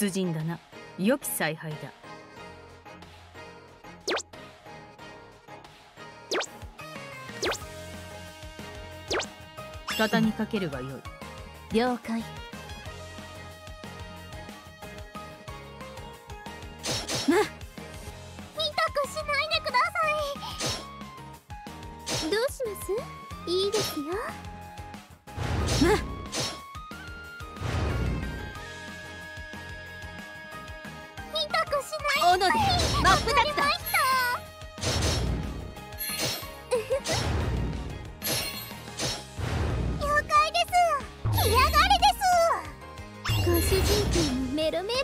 出陣だな。良き采配だ。畳みかけるがよい。了解。痛くしないでください。どうします？いいですよ。斧で真っ二つだ。了解です。嫌がれです。ご主人公もメロメロ。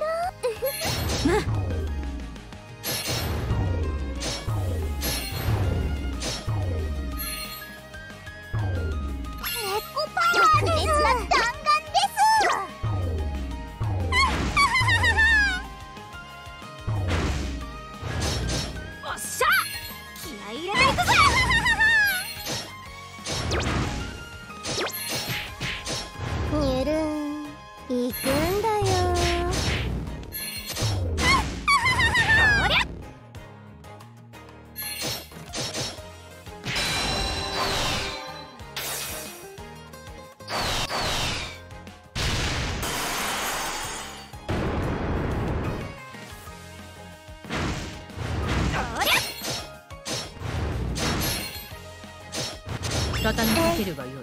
畳みかけるがよい。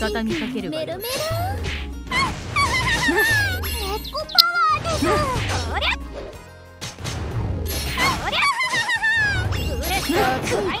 畳みかけるわよ。メロメロ。猫パワーです。おりゃ。おりゃ。うれしい。怖いな。おりゃ。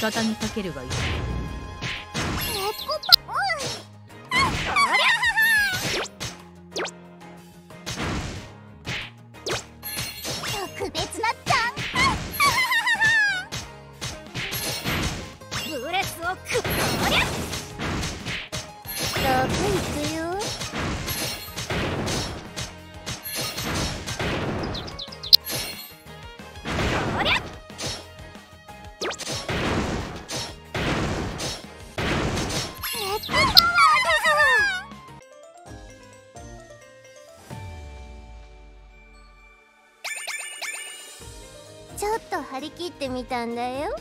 畳みかけるがいい。特別なブレスをくっおりゃ。遠く行くよ。ちょっと張り切ってみたんだよ。